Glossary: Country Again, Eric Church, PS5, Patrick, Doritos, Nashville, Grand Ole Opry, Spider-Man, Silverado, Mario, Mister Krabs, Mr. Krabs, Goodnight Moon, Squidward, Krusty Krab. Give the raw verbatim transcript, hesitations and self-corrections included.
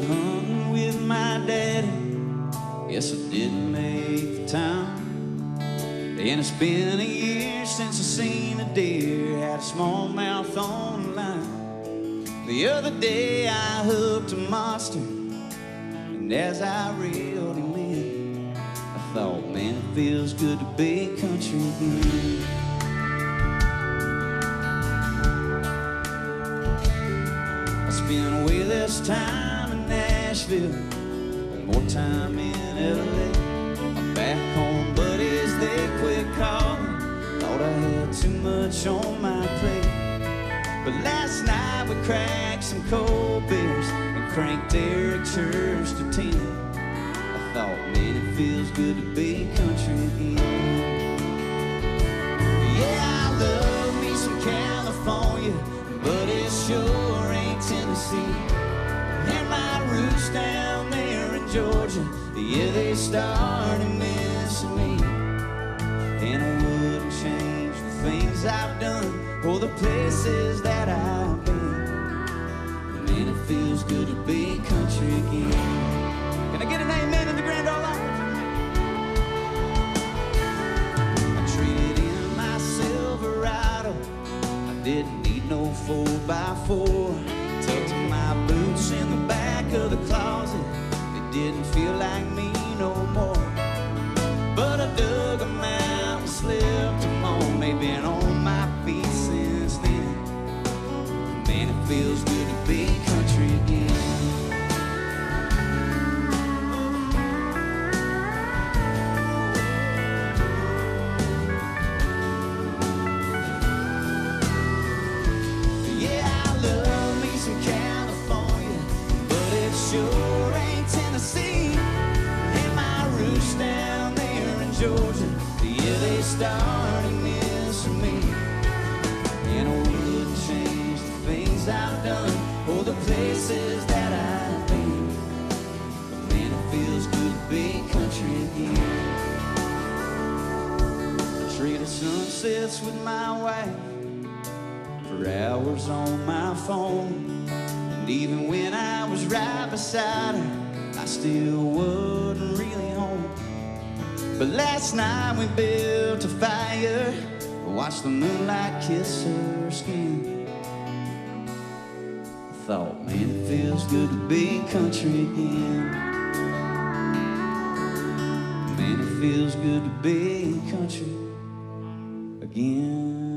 go hunting with my daddy. Guess I didn't make the time. And it's been a year since I seen a deer. Had a smallmouth on the line. The other day I hooked a monster, and as I reeled him in, I thought, man, it feels good to be country again. Been way less time in Nashville, more time in L A. I'm back home, buddies, they quit calling. Thought I had too much on my plate. But last night we cracked some cold beers and cranked Eric Church to ten. I thought, man, it feels good to be country again. Yeah, I love me some California, but it sure Tennessee, and my roots down there in Georgia, yeah, they started missing me. And I wouldn't change the things I've done or the places that I've been. Man, it feels good to be country again. Can I get an amen in the Grand Ole Opry? I traded in my Silverado. I didn't need no four by four. Tucked my boots in the back of the closet. It didn't feel like me no more. But I dug them out and slipped them on. They've been on my feet since then. Man, it feels good to be country again. Yeah, I love California, but it sure ain't Tennessee. And my roots down there in Georgia, yeah, they started missing me. And I wouldn't change the things I've done or the places that I've been. But man, it feels good to be country again. I traded sunsets with my wife for hours on my phone. And even when I was right beside her, I still wasn't really home. But last night we built a fire, watched the moonlight kiss her skin. I thought, man, it feels good to be country again. Man, it feels good to be country again.